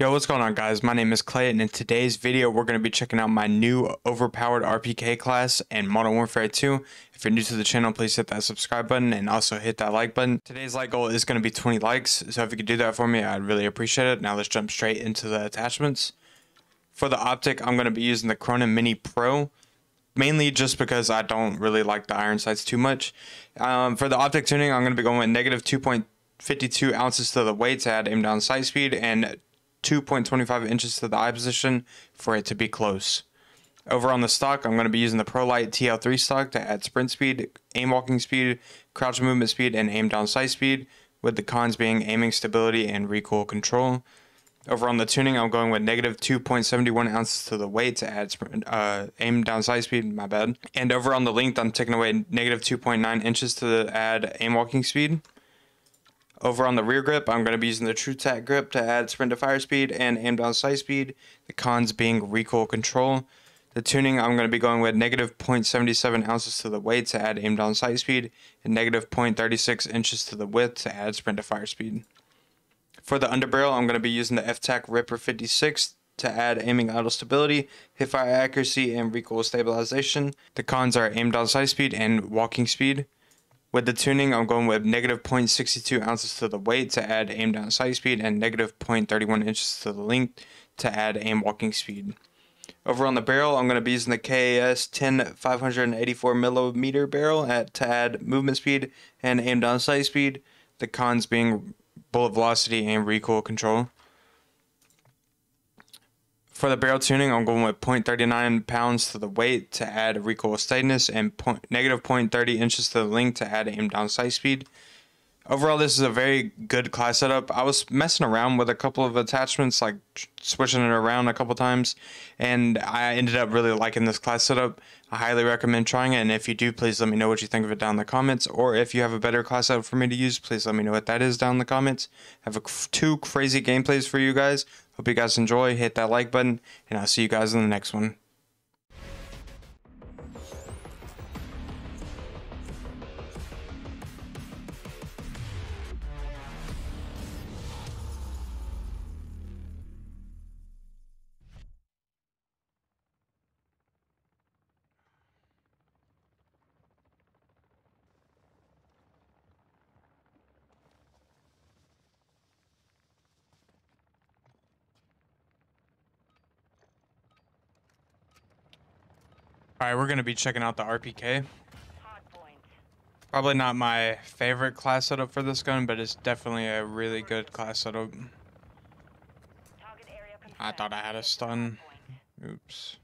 Yo, what's going on guys? My name is Clay, and in today's video we're going to be checking out my new overpowered RPK class and Modern Warfare 2. If you're new to the channel, please hit that subscribe button and also hit that like button. Today's like goal is going to be 20 likes, so if you could do that for me, I'd really appreciate it. Now let's jump straight into the attachments. For the optic, I'm going to be using the Kronen Mini Pro, mainly just because I don't really like the iron sights too much. For the optic tuning, I'm going to be going with negative 2.52 ounces to the weight to add aim down sight speed, and 2.25 inches to the eye position for it to be close. Over on the stock, I'm going to be using the ProLite TL3 stock to add sprint speed, aim walking speed, crouch movement speed, and aim down sight speed, with the cons being aiming stability and recoil control. Over on the tuning, I'm going with negative 2.71 ounces to the weight to add aim down sight speed, my bad. And over on the length, I'm taking away negative 2.9 inches to add aim walking speed. Over on the rear grip, I'm going to be using the TrueTac grip to add sprint to fire speed and aim down sight speed, the cons being recoil control. The tuning, I'm going to be going with negative 0.77 ounces to the weight to add aim down sight speed, and negative 0.36 inches to the width to add sprint to fire speed. For the underbarrel, I'm going to be using the F-Tac Ripper 56 to add aiming idle stability, hip fire accuracy, and recoil stabilization. The cons are aim down sight speed and walking speed. With the tuning, I'm going with negative 0.62 ounces to the weight to add aim down sight speed, and negative 0.31 inches to the length to add aim walking speed. Over on the barrel, I'm going to be using the KS 10 584mm barrel to add movement speed and aim down sight speed, the cons being bullet velocity and recoil control. For the barrel tuning, I'm going with 0.39 pounds to the weight to add recoil steadiness, and negative 0.30 inches to the length to add aim down sight speed. Overall, this is a very good class setup. I was messing around with a couple of attachments, like switching it around a couple times, and I ended up really liking this class setup. I highly recommend trying it, and if you do, please let me know what you think of it down in the comments, or if you have a better class setup for me to use, please let me know what that is down in the comments. I have two crazy gameplays for you guys. Hope you guys enjoy. Hit that like button, and I'll see you guys in the next one. Alright, we're going to be checking out the RPK. Probably not my favorite class setup for this gun, but it's definitely a really good class setup. I thought I had a stun. Oops.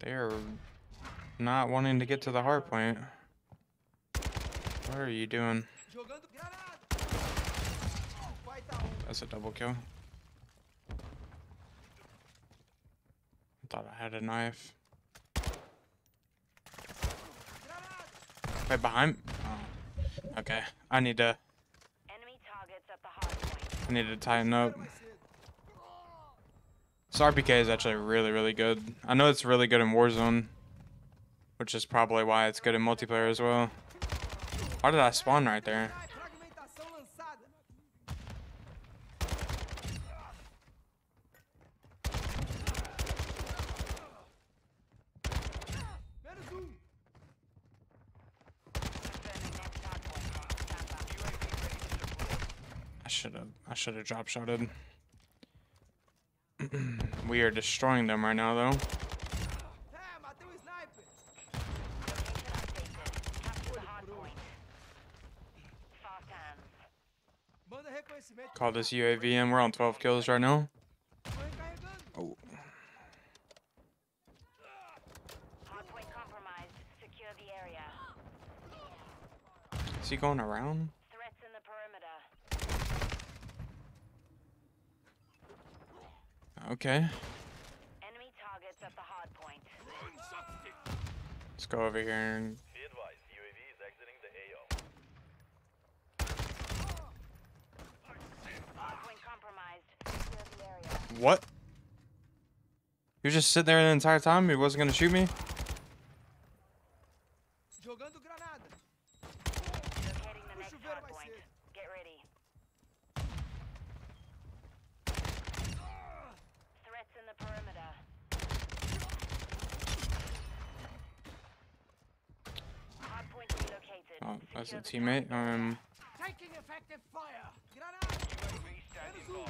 They're not wanting to get to the hard point. What are you doing? That's a double kill. Thought I had a knife. Right behind. Oh. Okay, I need to. Enemy targets at the hard point. I need to tighten up. This RPK is actually really good. I know it's really good in Warzone, which is probably why it's good in multiplayer as well. Why did I spawn right there? I should have drop shotted. We are destroying them right now though. Call this UAV in. We're on 12 kills right now. Oh. Is he going around? Okay. Enemy targets at the hard point. Let's go over here and be advised, UAV is exiting the AO. Hard point compromised. Secure the area. What? You were just sitting there the entire time? He wasn't gonna shoot me? Jogando granada. Locating the next That's a teammate. Taking effective fire. UAV standing by.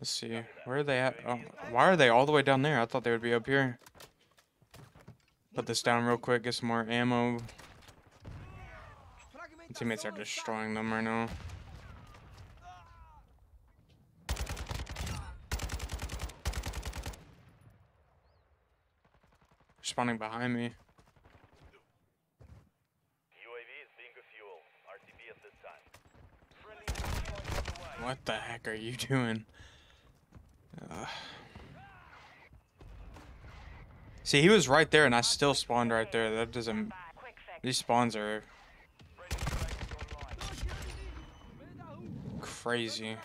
Let's see. Where are they at? Oh, why are they all the way down there? I thought they would be up here. Put this down real quick. Get some more ammo. The teammates are destroying them right now. Spawning behind me. UAV is being a fuel. RTB at this time. What the heck are you doing? See, he was right there, and I still spawned right there. That doesn't. These spawns are crazy.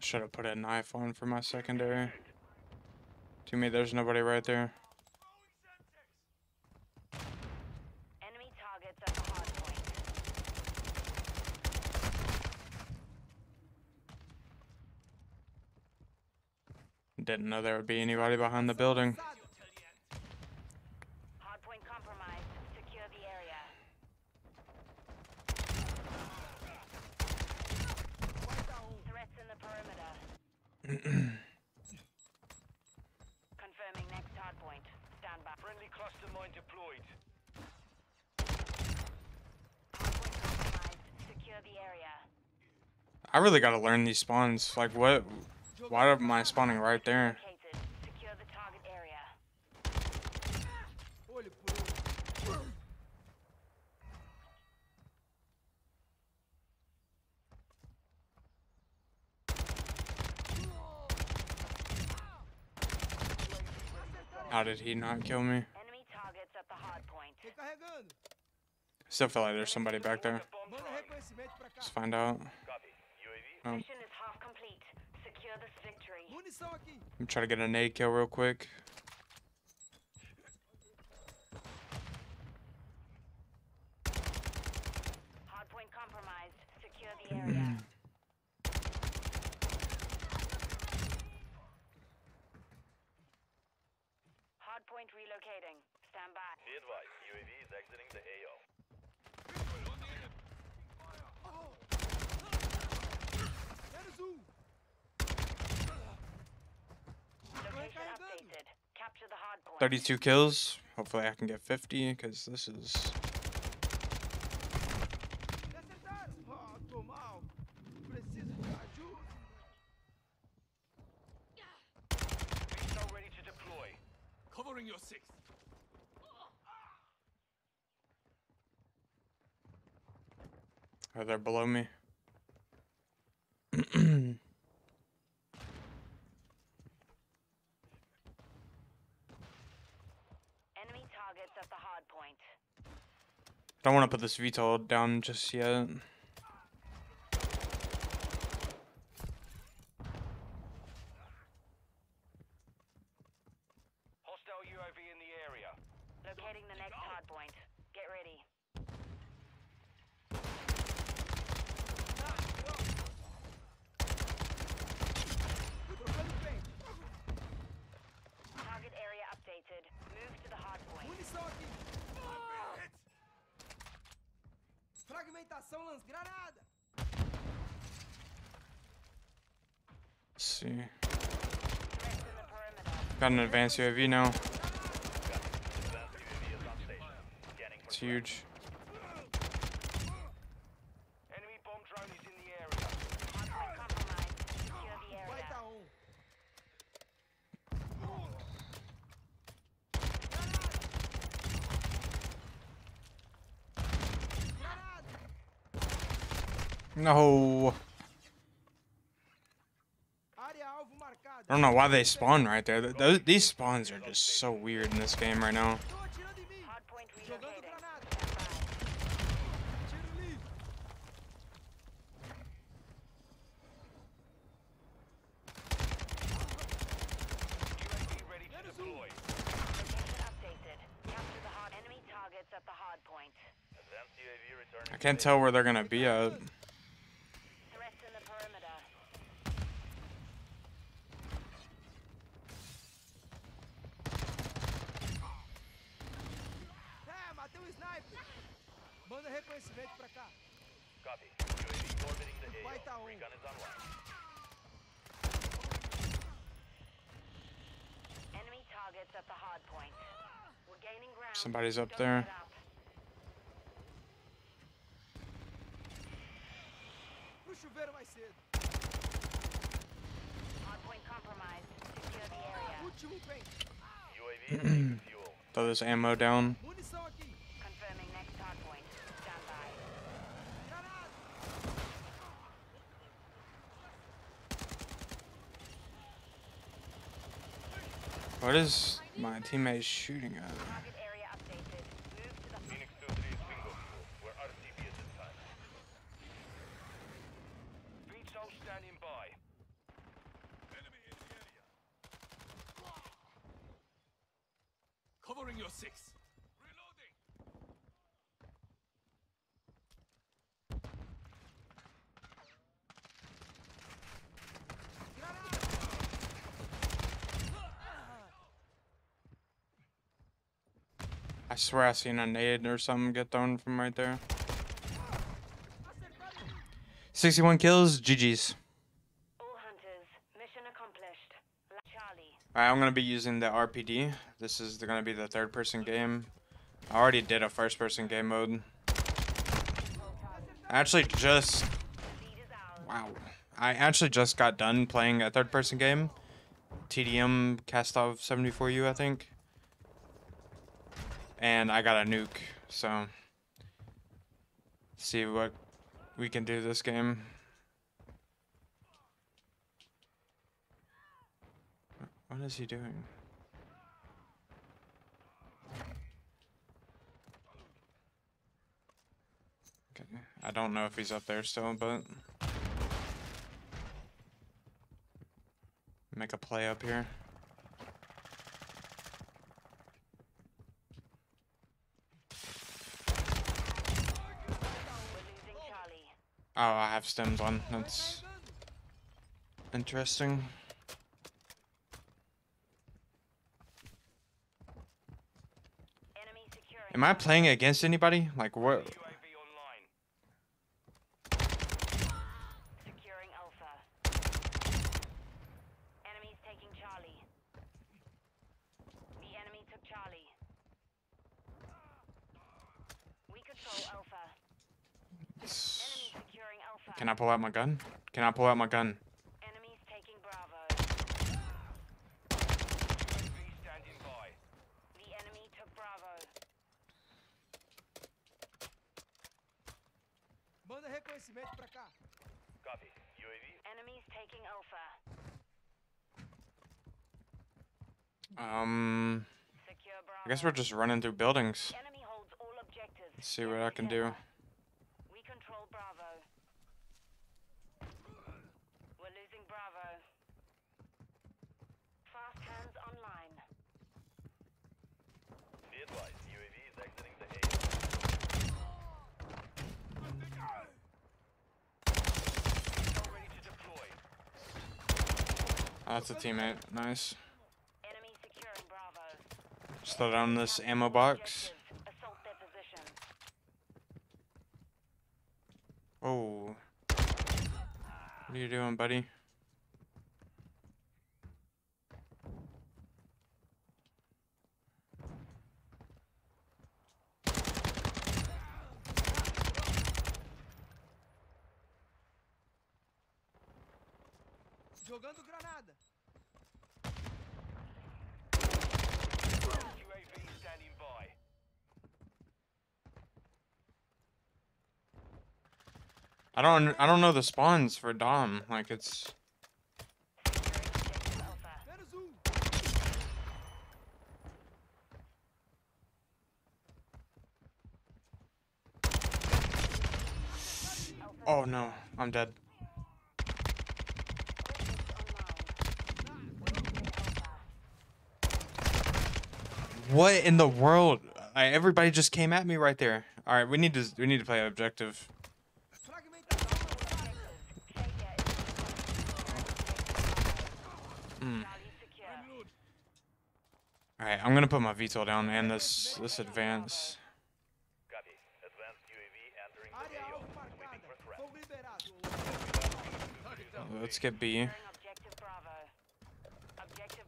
Should have put a knife on for my secondary. To me, there's nobody right there. Enemy targets at the hard point. Didn't know there would be anybody behind the building. Confirming next hard point. Stand by. Friendly cluster mine deployed. Hard point compromised. Secure the area. I really gotta learn these spawns. Like, what? Why am I spawning right there? Secure the target area. How did he not kill me? Enemy targets at the hard point. Still feel like there's somebody back there. Let's find out. Oh. Mission is half complete. Secure this victory. I'm trying to get a nade kill real quick. Hard point compromised. Secure the area. Relocating. Stand by. Be advised, UAV is exiting the AO. Location updated. Capture the hard point. 32 kills. Hopefully I can get 50 because this is... They're below me. Enemy targets at the hard point. Don't want to put this VTOL down just yet. Hostile UAV in the area. Locating the next hard point. Get ready. Let's see. Got an advanced UAV now. It's huge. Enemy bomb drone is in the area. Compromised. Secure the area. No. I don't know why they spawn right there. These spawns are just so weird in this game right now. can't tell where they're gonna be at. Somebody's up there. Throw this ammo down. What is my teammate shooting at? I swear I seen a nade or something get thrown from right there. 61 kills, GG's. Alright, I'm gonna be using the RPD. This is gonna be the third person game. I already did a first person game mode. I actually just got done playing a third person game. TDM Kastov 74U, I think. And I got a nuke, so see what we can do this game. What is he doing? Okay. I don't know if he's up there still, but make a play up here. Oh, I have stems on. That's interesting. Am I playing against anybody? Like what? Can I pull out my gun? Can I pull out my gun? Enemies taking Bravo. UAV standing by. The enemy took Bravo. Manda reconhecimento pra cá. Copy. UAV. Enemies taking Alpha. I guess we're just running through buildings. Enemy holds all objectives. Let's see what I can do. We control Bravo. Bravo. Fast hands online. Be advised, UAV is exiting the area. Ready to deploy. That's a teammate. Nice. Enemy securing Bravo. Just throw down this ammo box. Assault their position. Oh. What are you doing, buddy? Jogando granada. UAV standing by. I don't know the spawns for Dom. Like it's. Oh no, I'm dead. What in the world? Everybody just came at me right there. All right, we need to play objective. All right, I'm gonna put my VTOL down and this advance. Let's get B.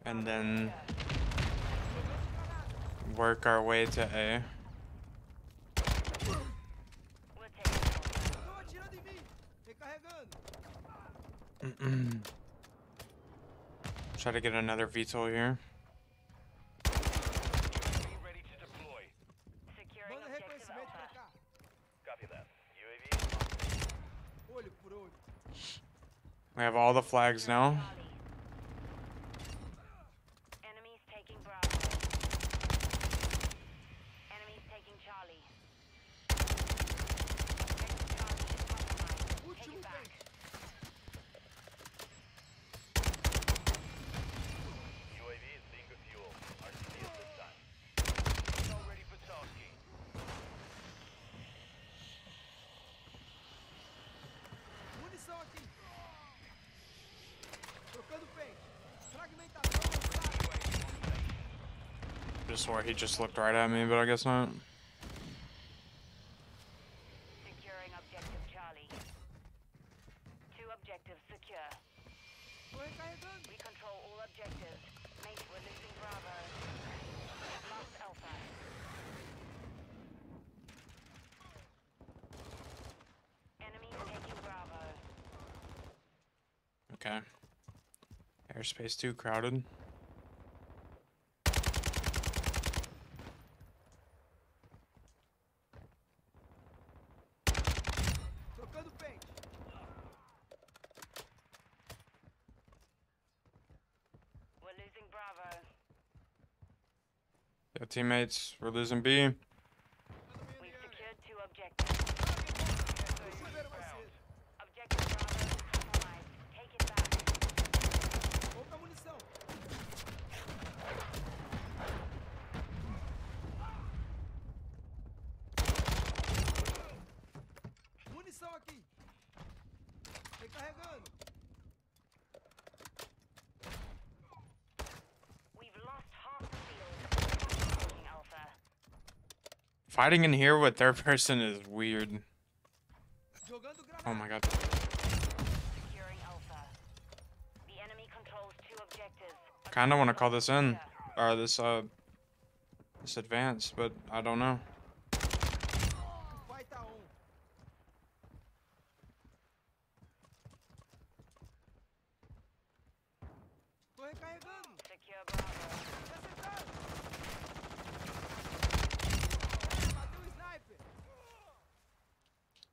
And then work our way to A. Try to get another VTOL here. We have all the flags now. Enemies taking Bravo. Enemies taking Charlie. Take it back. UAV is being refueled. RPD at this time. All ready for tasking. What is talking? I just swore he just looked right at me, but I guess not. Securing objective Charlie. Two objectives secure. We control all objectives. Mate, we're losing Bravo. Lost Alpha. Enemy taking Bravo. Okay. Airspace too crowded. We're losing Bravo. Yeah, teammates, we're losing B. We've secured two objectives. Fighting in here with their person is weird. Oh my god. Securing Alpha. The enemy controls two objectives. Kind of want to call this in, or this advance, but I don't know.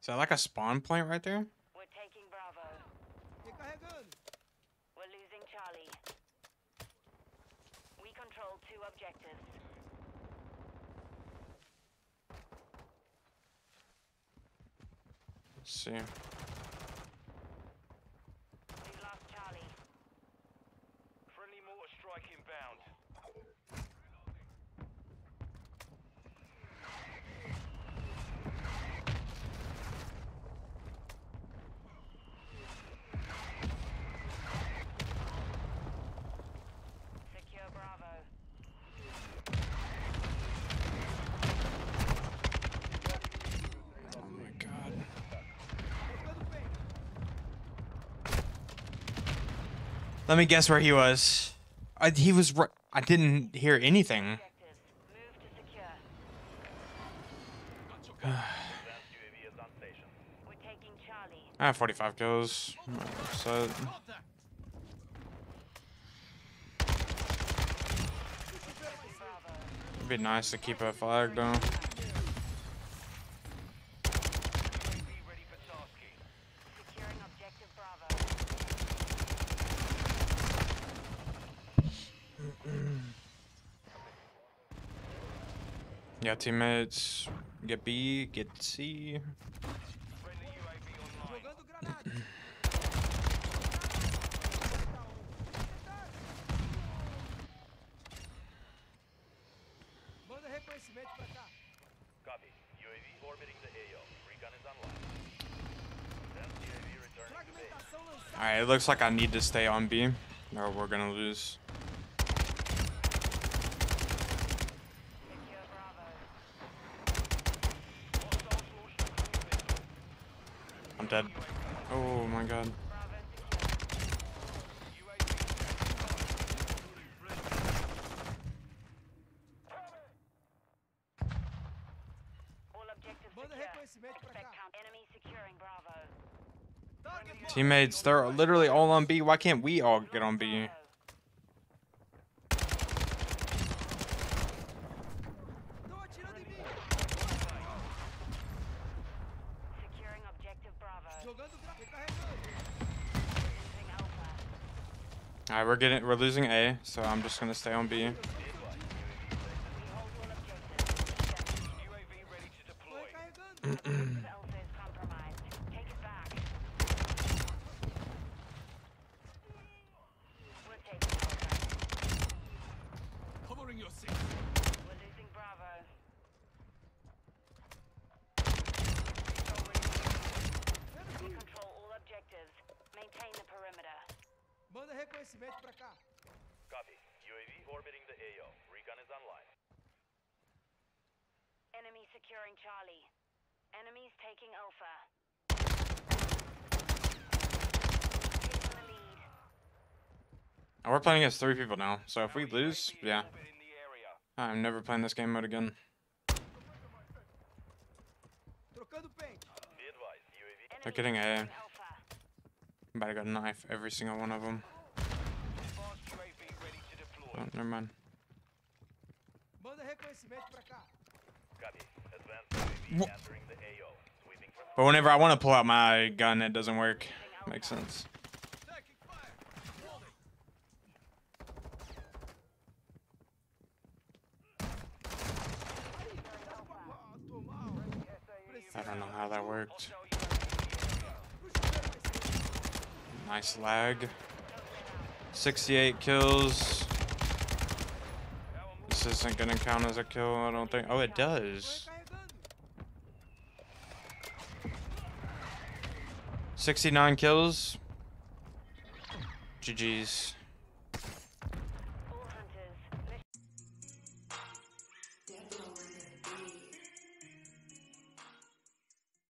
Is that like a spawn point right there? We're taking Bravo. We're losing Charlie. We control two objectives. Let's see. We've lost Charlie. Friendly mortar strike inbound. Let me guess where he was. He was right. I didn't hear anything. I have 45 kills. So. It'd be nice to keep a flag down. Yeah, teammates, get B, get C. Copy. UAV Alright, it looks like I need to stay on B, or we're gonna lose. I'm dead. Oh my god. Teammates, they're literally all on B. Why can't we all get on B? Alright, we're losing A, so I'm just gonna stay on B. Copy. UAV orbiting the AO. Recon is online. Enemy securing Charlie. Enemies taking Alpha. Taking the lead. We're playing as 3 people now, so if we lose, yeah. I'm never playing this game mode again. They're getting A. I'm about to go knife every single one of them. Oh, never mind. But whenever I want to pull out my gun, it doesn't work. Makes sense. I don't know how that worked. Nice lag. 68 kills. This isn't gonna count as a kill, I don't think. Oh, it does. 69 kills. GG's.